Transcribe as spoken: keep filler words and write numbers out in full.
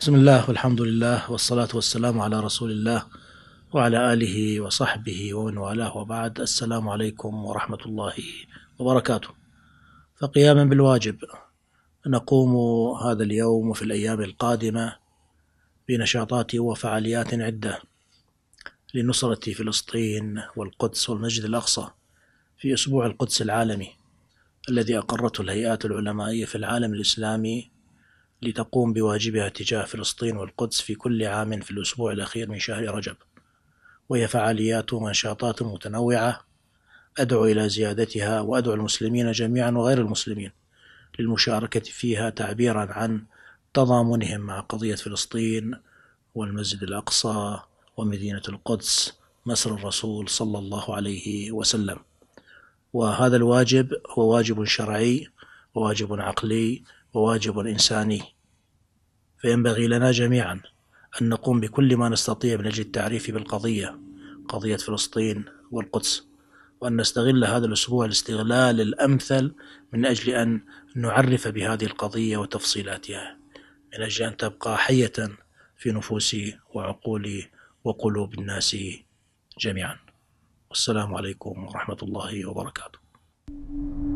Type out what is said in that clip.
بسم الله والحمد لله والصلاة والسلام على رسول الله وعلى آله وصحبه ومن والاه، وبعد. السلام عليكم ورحمة الله وبركاته. فقياما بالواجب نقوم هذا اليوم وفي الأيام القادمة بنشاطات وفعاليات عدة لنصرة فلسطين والقدس والمسجد الأقصى في أسبوع القدس العالمي الذي أقرته الهيئات العلمائية في العالم الإسلامي لتقوم بواجبها تجاه فلسطين والقدس في كل عام في الأسبوع الأخير من شهر رجب، وهي فعاليات ونشاطات متنوعة أدعو إلى زيادتها، وأدعو المسلمين جميعا وغير المسلمين للمشاركة فيها تعبيرا عن تضامنهم مع قضية فلسطين والمسجد الأقصى ومدينة القدس مسر الرسول صلى الله عليه وسلم. وهذا الواجب هو واجب شرعي وواجب عقلي وواجب إنساني، فينبغي لنا جميعا أن نقوم بكل ما نستطيع من أجل التعريف بالقضية، قضية فلسطين والقدس، وأن نستغل هذا الأسبوع الاستغلال الأمثل من أجل أن نعرف بهذه القضية وتفصيلاتها، من أجل أن تبقى حية في نفوس وعقول وقلوب الناس جميعا. والسلام عليكم ورحمة الله وبركاته.